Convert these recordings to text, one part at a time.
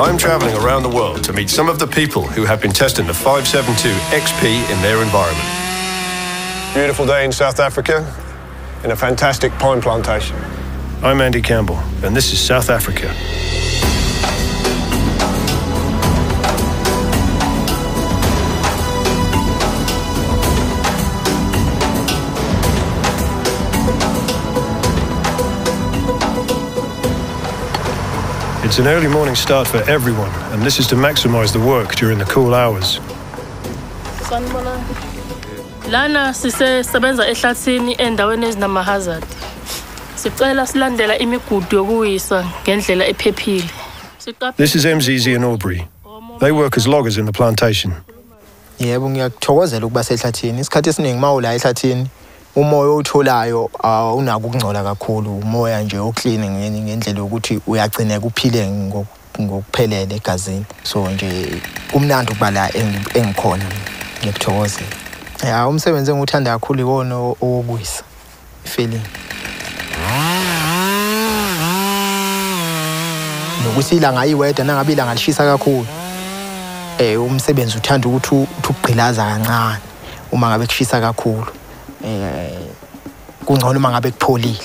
I'm travelling around the world to meet some of the people who have been testing the 572 XP in their environment. Beautiful day in South Africa, in a fantastic pine plantation. I'm Andy Campbell, and this is South Africa. It's an early morning start for everyone, and this is to maximize the work during the cool hours. Lana sisebenza ehlathini endaweni ezinamahazard. Sicela silandela imigudu yokuyiswa ngendlela ephephile. This is Mzizi and Aubrey. They work as loggers in the plantation. Yebo ngiyakuthokozela ukuba sehlathini. Isikhathi esiningi mawula ehlathini, umoya otholayo awunako ukungcola kakhulu, umoya nje ocleaning ngendlela ukuthi uyagcina kuphile ngokuphelele egazini. So nje kumnandi ukuba la engikhona, ngiyakuthokozela. Ya umsebenze ngithanda kakhulu iwona owokuyisa ifeeling nokusila ngayiweda nangabila ngalishisa kakhulu. Umsebenzi uthanda ukuthi uthugqilaza kancane uma ngabe kushisa kakhulu. Kungcono uma ngabe kupholile.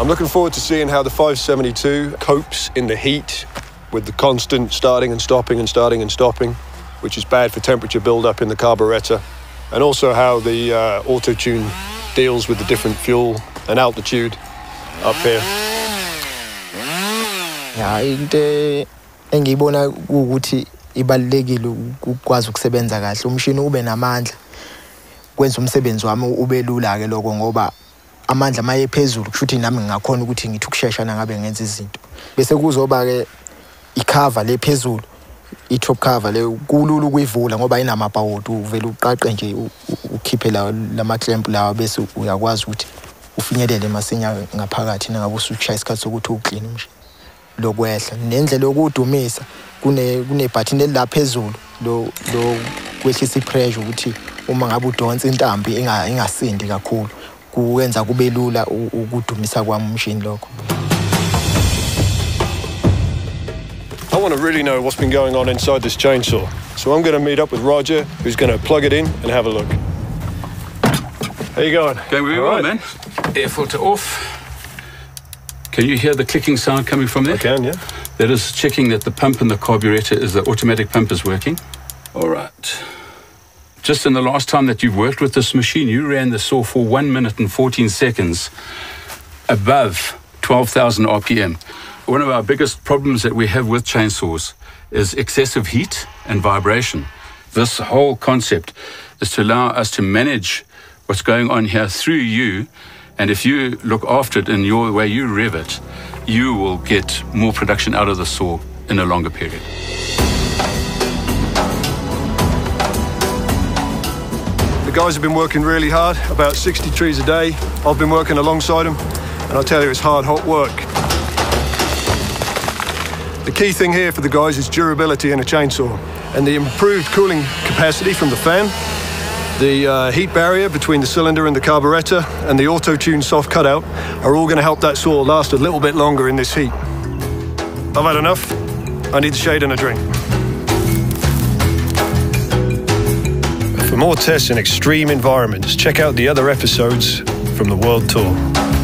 I'm looking forward to seeing how the 572 copes in the heat with the constant starting and stopping and starting and stopping, which is bad for temperature build-up in the carburetor. And also how the AutoTune deals with the different fuel and altitude up here. Yeah, into engibona ukuthi ibalekile ukwazi ukusebenza kahle umshini ube namandla kwenza umsebenzi wami ubelula ke lokho ngoba amandla maye phezulu kushuthi nami ngingakhona ukuthi ngithi ukusheshsha nangabe ngenza izinto bese kuzoba ke icover lephezulu. I-top cover le kulula ukuyivula ngoba inamabhawoti uvela uqaqe nje ukhiphe lama clamp lawa bese uyakwazi ukuthi ufinyelele masinya ngaphakathi nangabe usushaya isikhathi sokuthi uclean nje lokwehla nendlela yokudumisa kune button elilaphezulu lo kwehlisa ipressure ukuthi uma ngabe udonsa intambi ingasindi kakhulu kuwenza kube lula ukudumisa kwamshini lokho. I want to really know what's been going on inside this chainsaw. So I'm going to meet up with Roger, who's going to plug it in and have a look. How you going? Going really well, man. Air filter off. Can you hear the clicking sound coming from there? I can, yeah. That is checking that the pump in the carburetor, the automatic pump is working. All right. Just in the last time that you've worked with this machine, you ran the saw for 1 minute and 14 seconds above 12,000 RPM. One of our biggest problems that we have with chainsaws is excessive heat and vibration. This whole concept is to allow us to manage what's going on here through you, and if you look after it in your way you rev it, you will get more production out of the saw in a longer period. The guys have been working really hard, about 60 trees a day. I've been working alongside them, and I'll tell you it's hard, hot work. The key thing here for the guys is durability in a chainsaw, and the improved cooling capacity from the fan, the heat barrier between the cylinder and the carburetor, and the AutoTune soft cutout are all going to help that saw last a little bit longer in this heat. I've had enough. I need the shade and a drink. For more tests in extreme environments, check out the other episodes from the World Tour.